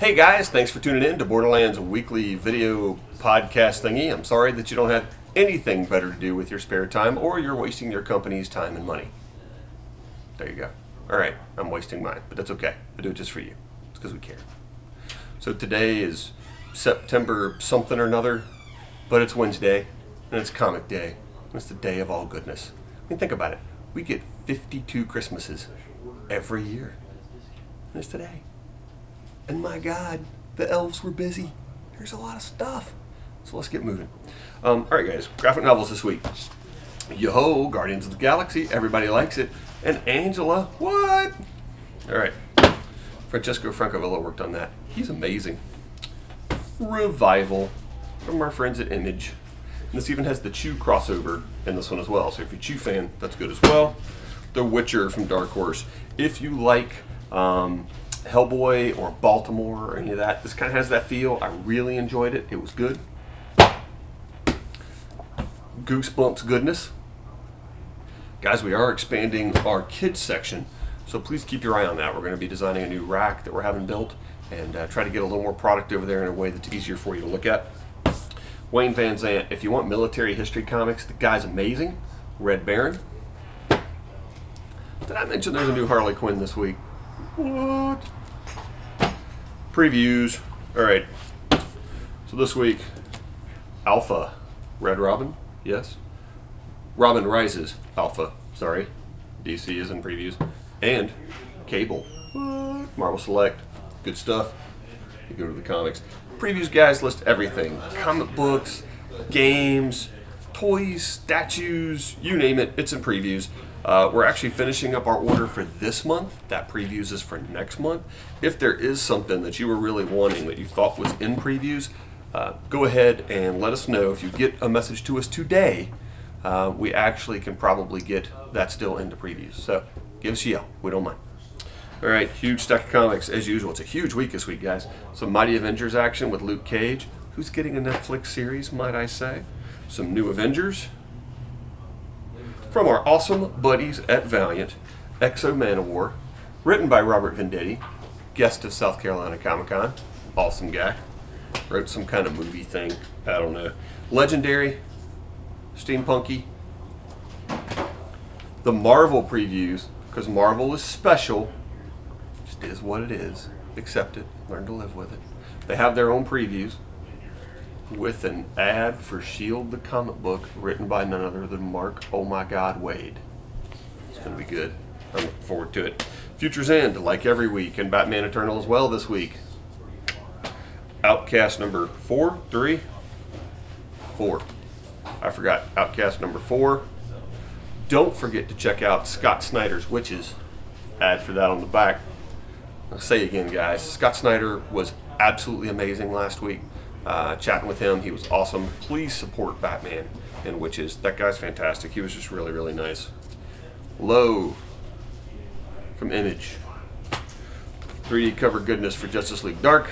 Hey guys, thanks for tuning in to Borderlands weekly video podcast thingy. I'm sorry that you don't have anything better to do with your spare time or you're wasting your company's time and money. There you go. Alright, I'm wasting mine, but that's okay. I do it just for you. It's because we care. So today is September something or another, but it's Wednesday, and it's comic day, and it's the day of all goodness. I mean, think about it. We get 52 Christmases every year, and it's today. And my God, the elves were busy. There's a lot of stuff. So let's get moving. All right, guys, graphic novels this week. Yo-ho, Guardians of the Galaxy. Everybody likes it. And Angela, what? All right. Francesco Francavilla worked on that. He's amazing. Revival from our friends at Image. And this even has the Chew crossover in this one as well. So if you're a Chew fan, that's good as well. The Witcher from Dark Horse. If you like Hellboy or Baltimore or any of that. This kind of has that feel. I really enjoyed it. It was good. Goosebumps goodness. Guys, we are expanding our kids section, so please keep your eye on that. We're going to be designing a new rack that we're having built and try to get a little more product over there in a way that's easier for you to look at. Wayne Van Zant, if you want military history comics, the guy's amazing. Red Baron. Did I mention there's a new Harley Quinn this week? What? Previews. Alright, so this week, Alpha, Red Robin, yes. Robin Rises, Alpha, sorry. DC is in previews. And Cable. What? Marvel Select, good stuff. You go to the comics. Previews, guys, list everything. Comic books, games, toys, statues, you name it, it's in previews. We're actually finishing up our order for this month. That previews is for next month. If there is something that you were really wanting that you thought was in previews, go ahead and let us know. If you get a message to us today, we actually can probably get that still into previews. So give us a yell. We don't mind. All right, huge stack of comics as usual. It's a huge week this week, guys. Some Mighty Avengers action with Luke Cage, who's getting a Netflix series, might I say. Some new Avengers. From our awesome buddies at Valiant, XO Manowar, written by Robert Venditti, guest of South Carolina Comic-Con, awesome guy, wrote some kind of movie thing, I don't know, legendary, steampunky, the Marvel previews, because Marvel is special, just is what it is, accept it, learn to live with it. They have their own previews with an ad for Shield the comic book written by none other than Mark oh my God Wade. It's gonna be good. I'm looking forward to it. Future's End, like every week, and Batman Eternal as well this week. Outcast number 4. I forgot Outcast number 4. Don't forget to check out Scott Snyder's Witches. Ad for that on the back. I'll say again, guys, Scott Snyder was absolutely amazing last week. Chatting with him, he was awesome. Please support Batman and Witches. That guy's fantastic. He was just really, really nice. Low from Image. 3D cover goodness for Justice League Dark.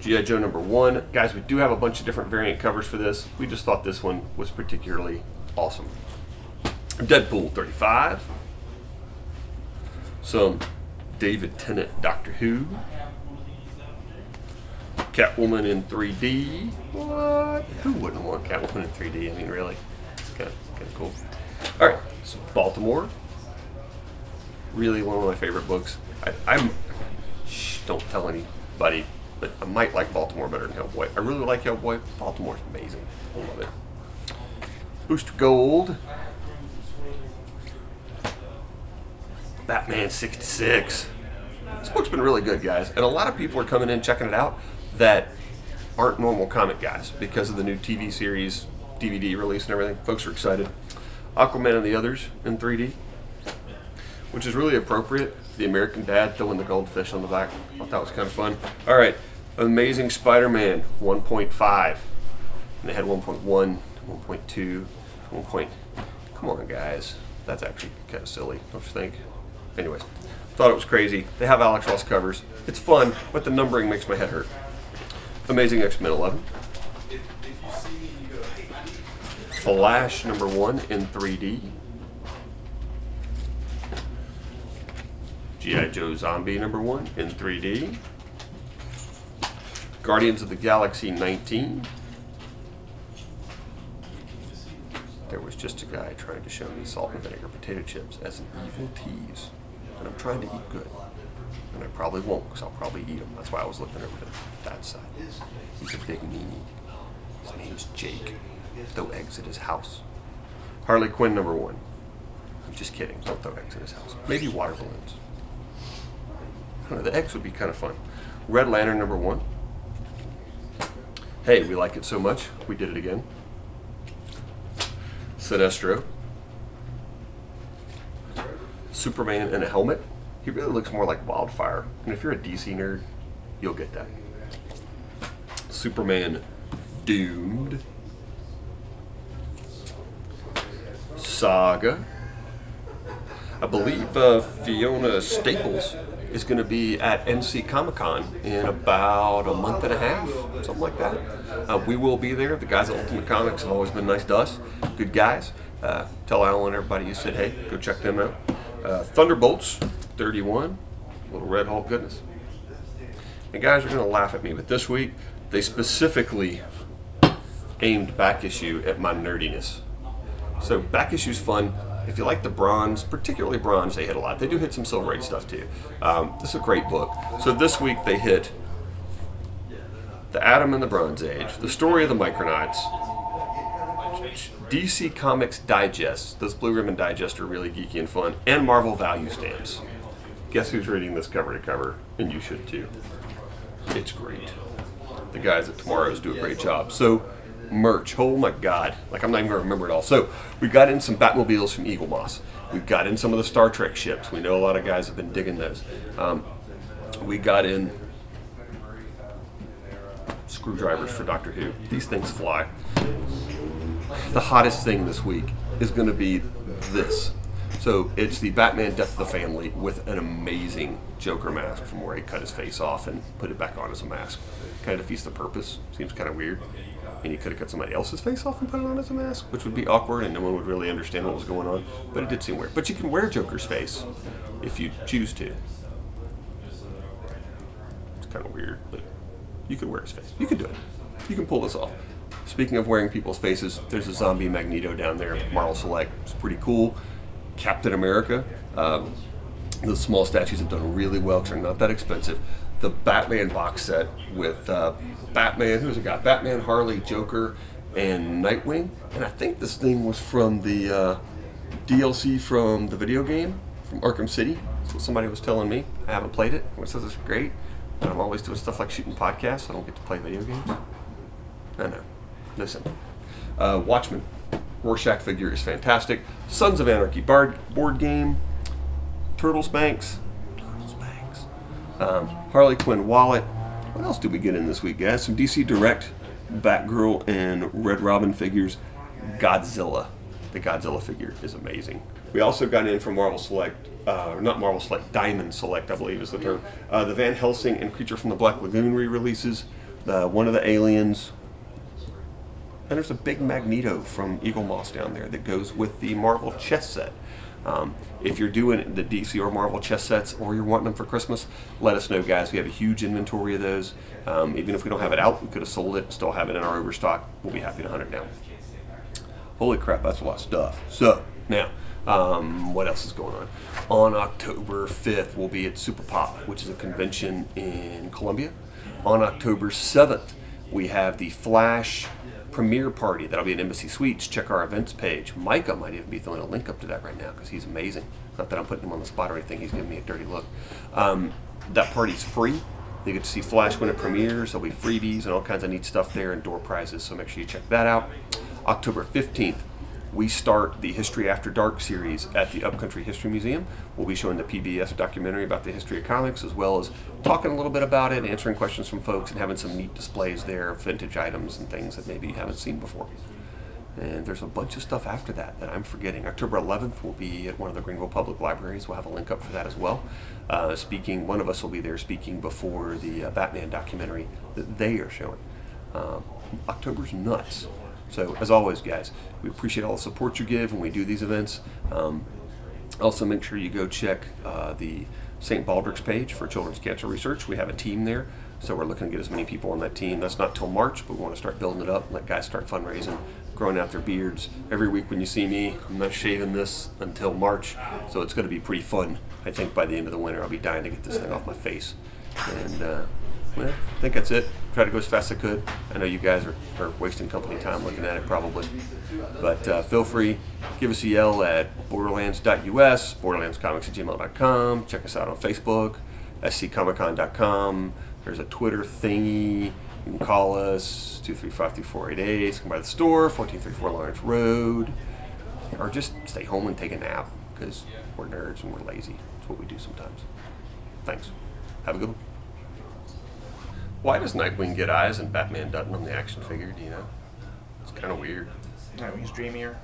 G.I. Joe number 1. Guys, we do have a bunch of different variant covers for this. We just thought this one was particularly awesome. Deadpool 35. Some David Tennant Doctor Who. Catwoman in 3D. What? Who wouldn't want Catwoman in 3D? I mean, really. It's kind of cool. All right, so Baltimore. Really one of my favorite books. Shh, don't tell anybody, but I might like Baltimore better than Hellboy. I really like Hellboy. Baltimore's amazing. I love it. Booster Gold. Batman 66. This book's been really good, guys, and a lot of people are coming in checking it out that aren't normal comic guys because of the new TV series, DVD release and everything. Folks are excited. Aquaman and the Others in 3D, which is really appropriate. The American Dad throwing the goldfish on the back. I thought that was kind of fun. All right, Amazing Spider-Man 1.5. And they had 1.1, 1.2, 1. Come on, guys. That's actually kind of silly, don't you think? Anyways, thought it was crazy. They have Alex Ross covers. It's fun, but the numbering makes my head hurt. Amazing X-Men 11. Flash number 1 in 3D. G.I. Joe Zombie #1 in 3D. Guardians of the Galaxy 19. There was just a guy trying to show me salt and vinegar potato chips as an evil tease. And I'm trying to eat good. And I probably won't, because I'll probably eat them. That's why I was looking over to that side. He's a big meanie. His name is Jake. Throw eggs at his house. Harley Quinn #1. I'm just kidding. Don't throw eggs at his house. Maybe water balloons. I don't know. The eggs would be kind of fun. Red Lantern #1. Hey, we like it so much. We did it again. Sinestro. Superman in a helmet. He really looks more like Wildfire. And if you're a DC nerd, you'll get that. Superman Doomed. Saga. I believe Fiona Staples is going to be at NC Comic-Con in about a month and a half, something like that. We will be there. The guys at Ultimate Comics have always been nice to us. Good guys. Tell Alan and everybody you said, hey, go check them out. Thunderbolts 31, little Red Hulk goodness. And guys are going to laugh at me, but this week they specifically aimed back issue at my nerdiness. So back issue's fun. If you like the bronze, particularly bronze, they hit a lot. They do hit some Silver Age stuff too. This is a great book. So this week they hit The Atom and the Bronze Age, The Story of the Micronauts, DC Comics Digest. Those Blue Ribbon Digest are really geeky and fun, and Marvel Value Stamps. Guess who's reading this cover to cover? And you should too. It's great. The guys at Tomorrow's do a great job. So merch, oh my god, like I'm not even gonna remember it all. So we got in some Batmobiles from Eagle Moss. We got in some of the Star Trek ships. We know a lot of guys have been digging those. We got in screwdrivers for Doctor Who. These things fly. The hottest thing this week is gonna be this. So it's the Batman Death of the Family with an amazing Joker mask from where he cut his face off and put it back on as a mask. Kind of defeats the purpose, seems kind of weird. And he could have cut somebody else's face off and put it on as a mask, which would be awkward and no one would really understand what was going on, but it did seem weird. But you can wear Joker's face if you choose to. It's kind of weird, but you could wear his face. You could do it. You can pull this off. Speaking of wearing people's faces, there's a zombie Magneto down there, Marvel Select. It's pretty cool. Captain America. Those small statues have done really well because they're not that expensive. The Batman box set with Batman, who's it got? Batman, Harley, Joker, and Nightwing. And I think this thing was from the DLC from the video game, from Arkham City. That's what somebody was telling me. I haven't played it. Everyone says it's great. And I'm always doing stuff like shooting podcasts, so I don't get to play video games. I know. Listen. Watchmen. Rorschach figure is fantastic. Sons of Anarchy board game. Turtle Spanks. Harley Quinn wallet. What else did we get in this week, guys? Some DC Direct Batgirl and Red Robin figures. Godzilla. The Godzilla figure is amazing. We also got in from Marvel Select, not Marvel Select, Diamond Select, I believe is the term. The Van Helsing and Creature from the Black Lagoon re-releases. One of the aliens. And there's a big Magneto from Eagle Moss down there that goes with the Marvel chess set. If you're doing the DC or Marvel chess sets or you're wanting them for Christmas, let us know, guys. We have a huge inventory of those. Even if we don't have it out, we could have sold it and still have it in our overstock. We'll be happy to hunt it down. Holy crap, that's a lot of stuff. So, now, what else is going on? On October 5th, we'll be at Super Pop, which is a convention in Columbia. On October 7th, we have the Flash premiere party. That'll be at Embassy Suites. Check our events page. Micah might even be throwing a link up to that right now because he's amazing. Not that I'm putting him on the spot or anything. He's giving me a dirty look. That party's free. You get to see Flash when it premieres. There'll be freebies and all kinds of neat stuff there and door prizes, so make sure you check that out. October 15th, we start the History After Dark series at the Upcountry History Museum. We'll be showing the PBS documentary about the history of comics, as well as talking a little bit about it, answering questions from folks, and having some neat displays there of vintage items and things that maybe you haven't seen before. And there's a bunch of stuff after that that I'm forgetting. October 11th will be at one of the Greenville Public Libraries. We'll have a link up for that as well. Speaking, one of us will be there speaking before the Batman documentary that they are showing. October's nuts. So, as always, guys, we appreciate all the support you give when we do these events. Also, make sure you go check the St. Baldrick's page for Children's Cancer Research. We have a team there, so we're looking to get as many people on that team. That's not till March, but we want to start building it up, let guys start fundraising, growing out their beards. Every week when you see me, I'm not shaving this until March, so it's going to be pretty fun. I think by the end of the winter, I'll be dying to get this thing off my face. And well, I think that's it. Try to go as fast as I could. I know you guys are wasting company time looking at it probably, but feel free, give us a yell at borderlands.us, borderlandscomics@gmail.com. Check us out on Facebook, sccomiccon.com. There's a Twitter thingy. You can call us 235-3488. Come by the store, 1434 Lawrence Road, or just stay home and take a nap because we're nerds and we're lazy. That's what we do sometimes. Thanks. Have a good one. Why does Nightwing get eyes and Batman doesn't on the action figure, do you know? It's kind of weird. Nightwing's dreamier.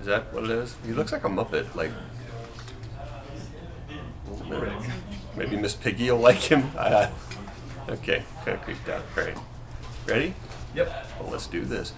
Is that what it is? He looks like a Muppet, like... Maybe Miss Piggy will like him. Okay, kind of creeped out. All right. Ready? Yep. Well, let's do this.